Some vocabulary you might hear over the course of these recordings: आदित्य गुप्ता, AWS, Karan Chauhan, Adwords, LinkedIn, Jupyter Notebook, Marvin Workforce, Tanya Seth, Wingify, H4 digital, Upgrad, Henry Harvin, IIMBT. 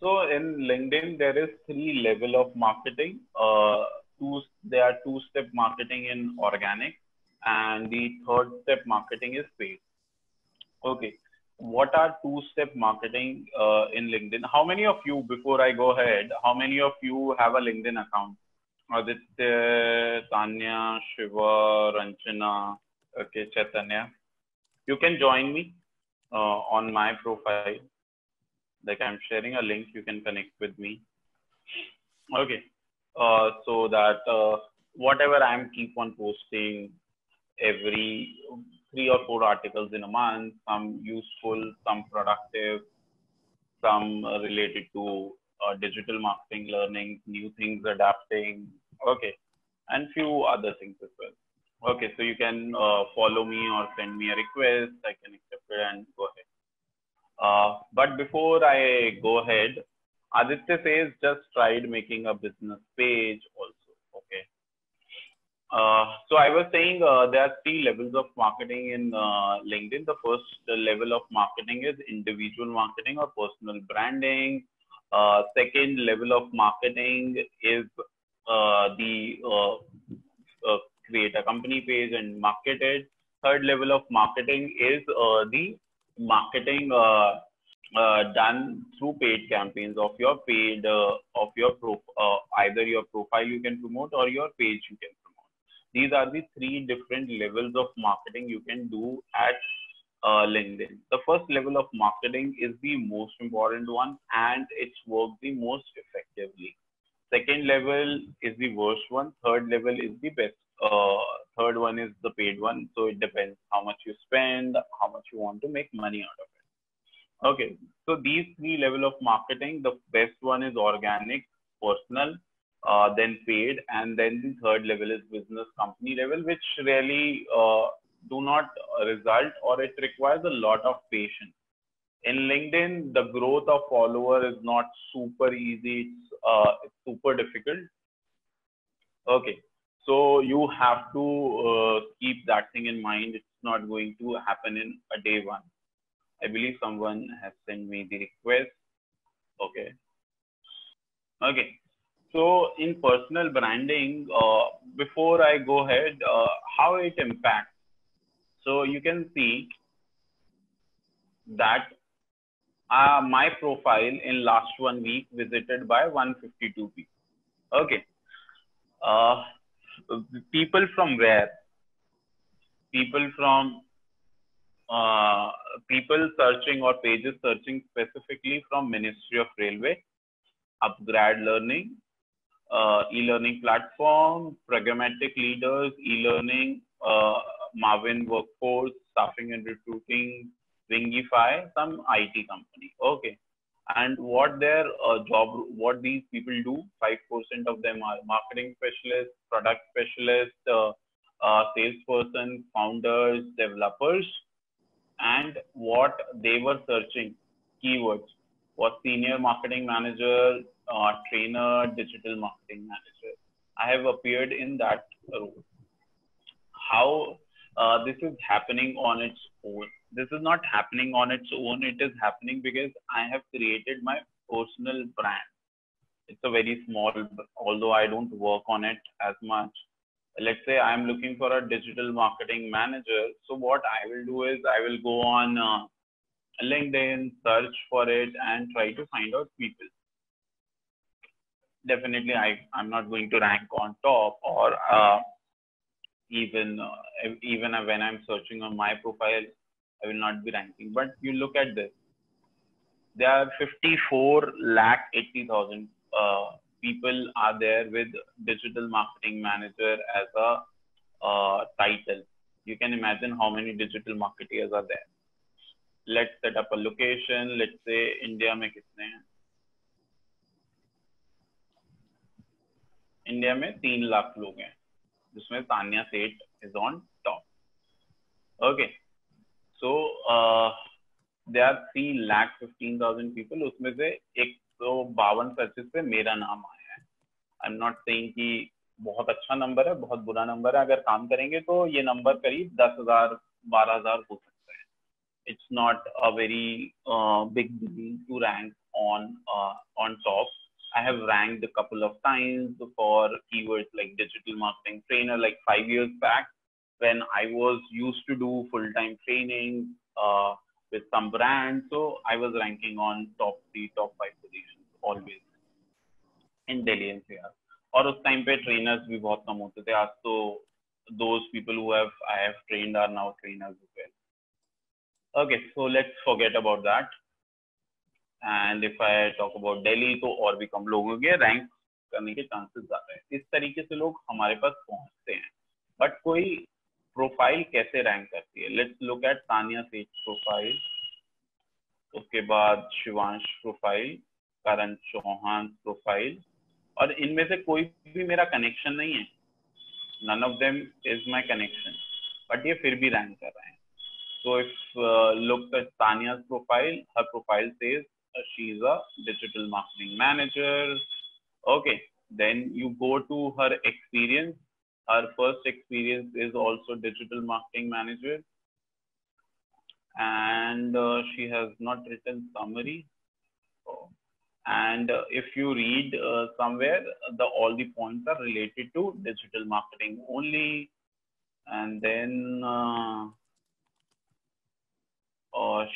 So in LinkedIn, there is 3 level of marketing. There are 2-step marketing in organic, and the 3rd step marketing is paid. Okay. What are 2-step marketing in LinkedIn? How many of you, before I go ahead, how many of you have a LinkedIn account? Aditya, Tanya, Shiva, Ranchana, okay, Chaitanya. You can join me on my profile. Like I'm sharing a link, you can connect with me. Okay, so that whatever I'm keep on posting every 3 or 4 articles in a month, some useful, some productive, some related to digital marketing learning, new things adapting, okay, and few other things as well. Okay, so you can follow me or send me a request, I can accept it and go ahead. But before I go ahead, Aditya says just tried making a business page also, okay. So I was saying there are 3 levels of marketing in LinkedIn. The 1st level of marketing is individual marketing or personal branding. 2nd level of marketing is create a company page and market it. 3rd level of marketing is the marketing done through paid campaigns of your paid either your profile you can promote or your page you can promote. These are the 3 different levels of marketing you can do at LinkedIn. The 1st level of marketing is the most important one and it's worked the most effectively. 2nd level is the worst one. 3rd level is the best. 3rd one is the paid one. So it depends how much you spend, how much you want to make money out of it. Okay, so these 3 level of marketing, the best one is organic, personal, then paid, and then the 3rd level is business company level, which really do not result, or it requires a lot of patience. In LinkedIn, the growth of follower is not super easy. It's super difficult. Okay. So you have to keep that thing in mind. It's not going to happen in a day one. I believe someone has sent me the request. Okay. Okay. So in personal branding, before I go ahead, how it impacts. So you can see that my profile in last 1 week visited by 152 people. Okay. People from where? People from people searching or pages searching specifically from Ministry of Railway, Upgrad Learning, e-learning platform, Programmatic Leaders, e-learning, Marvin Workforce, Staffing and Recruiting, Wingify, some IT company. Okay. And what their job, what these people do, 5% of them are marketing specialists, product specialists, salesperson, founders, developers, and what they were searching, keywords, was senior marketing manager, trainer, digital marketing manager. I have appeared in that role. How this is happening on its own. This is not happening on its own. It is happening because I have created my personal brand. It's a very small, although I don't work on it as much. Let's say I'm looking for a digital marketing manager. So what I will do is I will go on LinkedIn, search for it and try to find out people. Definitely, I'm not going to rank on top or even when I'm searching on my profile, I will not be ranking, but you look at this. There are 54,80,000 people are there with digital marketing manager as a title. You can imagine how many digital marketeers are there. Let's set up a location. Let's say India में कितने हैं? India में 3 लाख लोग हैं, जिसमें Tanya Seth is on top. Okay. So there are 3,15,000 people. उसमें से 152 searches पे मेरा नाम आया है. I'm not saying कि बहुत अच्छा number है, बहुत बुरा number है. अगर काम करेंगे तो ये number करीब 10,000, 12,000 हो सकता है. It's not a very big deal to rank on top. I have ranked a couple of times for keywords like digital marketing trainer, like 5 years back when I was used to do full-time training with some brand. So I was ranking on top 3, top 5 positions always in Delhi NCR. और उस time पे trainers भी बहुत कम होते थे. आज तो those people who I have trained are now trainers as well. Okay, so let's forget about that. And if I talk about Delhi, तो और भी कम लोगों के rank करने के chances ज़्यादा हैं. इस तरीके से लोग हमारे पास पहुँचते हैं. But कोई profile कैसे rank करती है? Let's look at Tanya Seth's profile. उसके बाद शिवांश profile, करण चौहान profile. और इनमें से कोई भी मेरा कनेक्शन नहीं है. None of them is my connection. But ये फिर भी rank कर रहे हैं. So if look at Tanya's profile, her profile says she is a digital marketing manager. Okay, then you go to her experience. Her first experience is also digital marketing manager, and she has not written summary. Oh. And if you read somewhere, all the points are related to digital marketing only. And then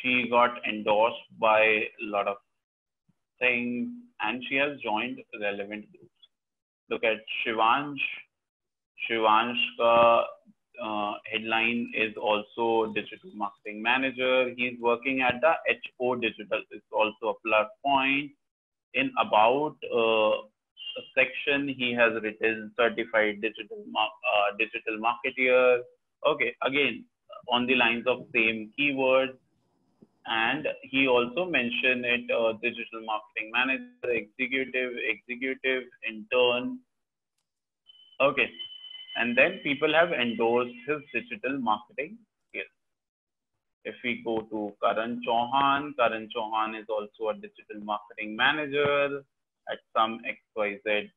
she got endorsed by a lot of things, and she has joined relevant groups. Look at Shivansh. Shivansh's headline is also digital marketing manager. He is working at the H4 digital. It's also a plus point. In about section, he has written certified digital marketer. Okay, again on the lines of same keywords, and he also mentioned it digital marketing manager, executive, intern. Okay, and then people have endorsed his digital marketing skills. If we go to Karan Chauhan, Karan Chauhan is also a digital marketing manager at some XYZ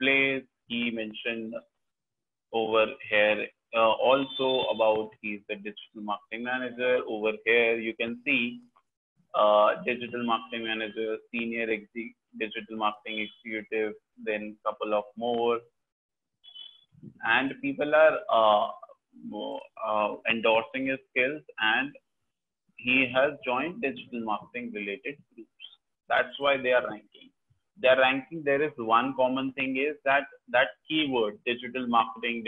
place. He mentioned over here also about he's the digital marketing manager. Over here you can see digital marketing manager, senior digital marketing executive, then couple of more, and people are endorsing his skills, and he has joined digital marketing related groups. That's why they are ranking. There is one common thing is that keyword digital marketing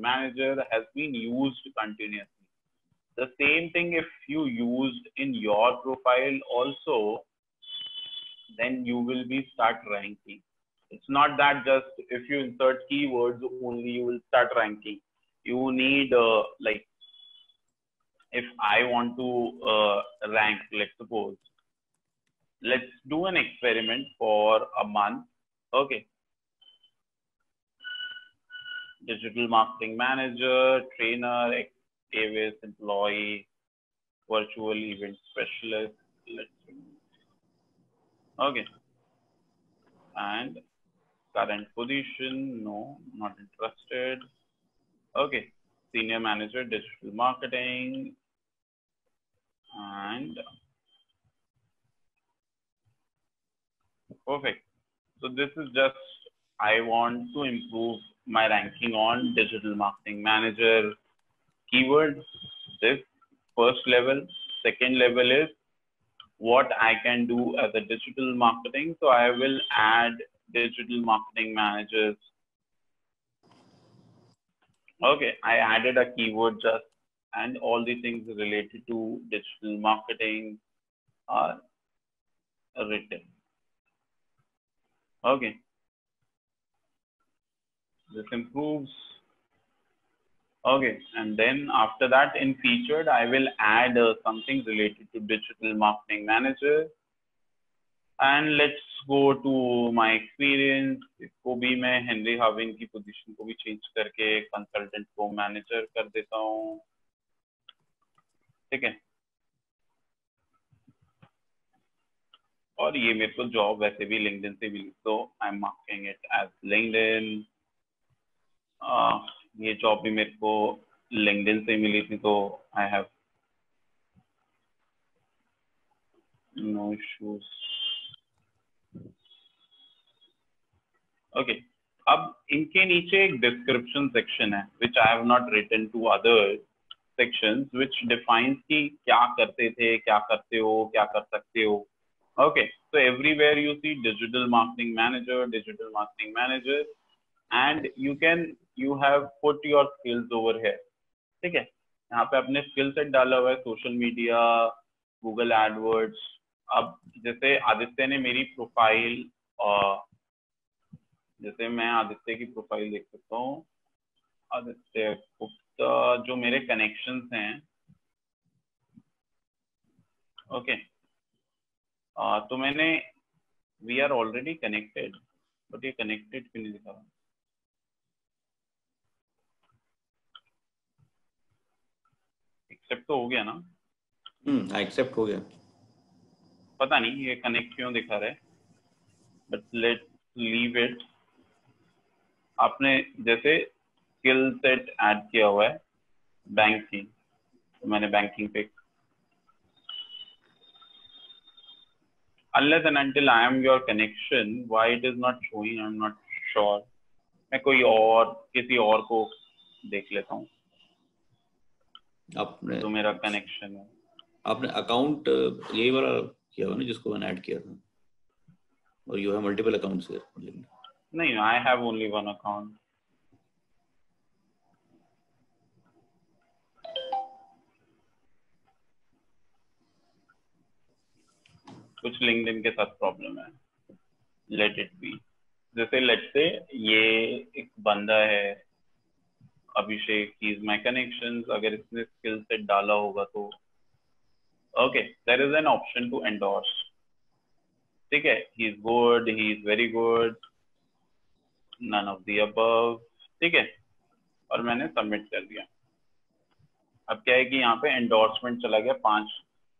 manager has been used continuously. The same thing if you used in your profile also, then you will be start ranking. It's not that just if you insert keywords only you will start ranking. You need like if I want to rank, let's do an experiment for a month. Okay, digital marketing manager, trainer, AWS employee, virtual event specialist. Okay, and current position, no, not interested. Okay, senior manager, digital marketing, and perfect. So this is just I want to improve my ranking on digital marketing manager keyword. This first level. Second level is what I can do as a digital marketing. So I will add digital marketing managers. Okay, I added a keyword just, and all the things related to digital marketing are written. Okay, this improves. Okay, and then after that in featured I will add something related to digital marketing manager. And let's go to my experience. इसको भी मैं Henry Harvin की position को भी change करके consultant को manager कर देता हूँ. ठीक है, और ये मेरे को जॉब वैसे भी LinkedIn से मिली, तो I am marking it as LinkedIn. ये जॉब भी मेरे को LinkedIn से मिली थी, तो I have no shoes. Okay. अब इनके नीचे एक डिस्क्रिप्शन सेक्शन है which I have not written to other sections which defines कि क्या करते थे, क्या करते हो, क्या कर सकते हो. Okay, so everywhere you see digital marketing manager, digital marketing manager, and you have put your skills over here. ठीक है, यहाँ पे अपने स्किल सेट डाला हुआ है, सोशल मीडिया, गूगल एडवर्ड्स. अब जैसे आदित्य ने मेरी प्रोफाइल, जैसे मैं आदित्य की प्रोफाइल देख सकता हूँ, आदित्य गुप्ता, जो मेरे कनेक्शंस हैं. ओके, तो मैंने we are already connected, but ये कनेक्टेड क्यों नहीं दिखा रहा? एक्सेप्ट तो हो गया ना? एक्सेप्ट हो गया, पता नहीं ये कनेक्ट क्यों दिखा रहा है, बट लेट लीव इट. आपने जैसे स्किल सेट ऐड किया हुआ है बैंकिंग, तो मैंने बैंकिंग पे, unless and until I am your connection, why it is not showing, I am not sure. मैं कोई और, किसी और को देख लेता हूँ. आपने तो मेरा कनेक्शन है, आपने अकाउंट यही वाला किया हुआ ना जिसको मैंने ऐड किया था, और you have multiple accounts here. नहीं, I have only one account. कुछ LinkedIn के साथ प्रॉब्लम है. Let it be. जैसे लेट्स से ये एक बंदा है अभिषेक, ही इज माई कनेक्शन. अगर इसने स्किल सेट डाला होगा तो okay, there is an option to endorse. ठीक है, he is good, he is very good, None of the above. ठीक है, और मैंने सबमिट कर दिया. अब क्या है कि यहाँ पे एंडोर्समेंट चला गया,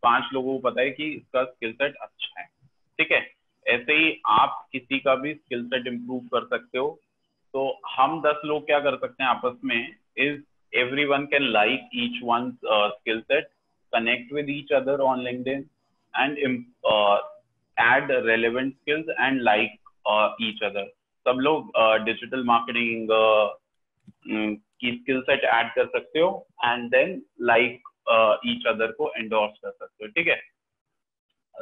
पांच लोगों को पता है कि इसका स्किल सेट अच्छा है. ठीक है, ऐसे ही आप किसी का भी स्किल सेट इम्प्रूव कर सकते हो. तो हम 10 लोग क्या कर सकते हैं आपस में is everyone can like each one skill set, connect with each other on LinkedIn and add relevant skills and like each other. सब लोग डिजिटल मार्केटिंग की स्किल सेट ऐड कर सकते हो and then like each other को endorse कर सकते हो. ठीक है,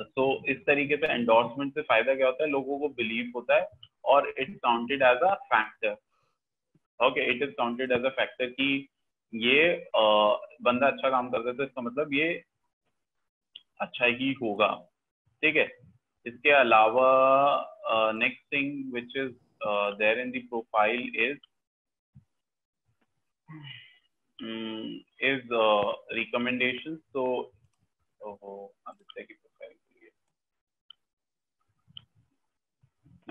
सो इस तरीके से एंडोर्समेंट से फायदा क्या होता है, लोगों को बिलीव होता है और it counted as a factor. Okay, it is counted as a factor कि ये बंदा अच्छा काम करता है तो इसका मतलब ये अच्छा ही होगा. ठीक है, इसके अलावा next thing which is there in the profile is recommendations. So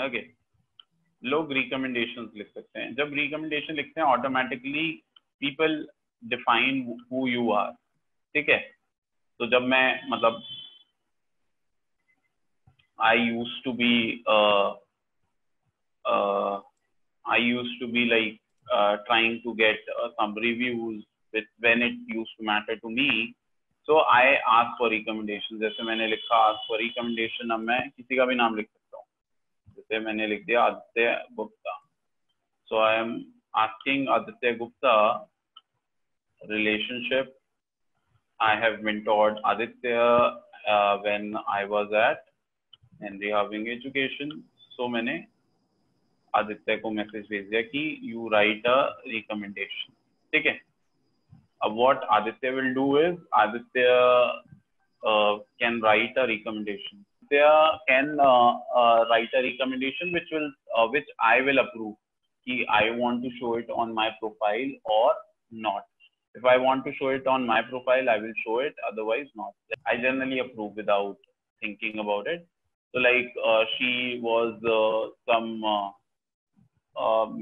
okay, लोग recommendations लिख सकते हैं. जब recommendation लिखते हैं automatically people define who you are. ठीक है, तो जब मैं मतलब I used to be like trying to get some reviews with when it used to matter to me, so I asked for recommendations. जैसे मैंने लिखा ask for recommendation, अब मैं किसी का भी नाम लिख सकता हूँ. जैसे मैंने लिख दिया आदित्य गुप्ता, so I am asking आदित्य गुप्ता relationship. I have mentored Aditya when I was at Henry Harvin education, so मैंने आदित्य को मैसेज भेज दिया कि यू राइट अ रिकमेंडेशन. ठीक है, अब what Aditya will do is Aditya can write a recommendation, which I will approve कि I want to show it on my profile or not. If I want to show it on my profile, I will show it, otherwise not. I generally approve without thinking about it. So like she was some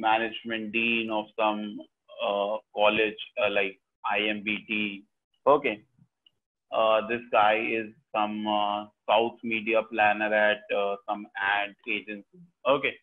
management dean of some college like IIMBT. Okay, this guy is some South media planner at some ad agency. Okay,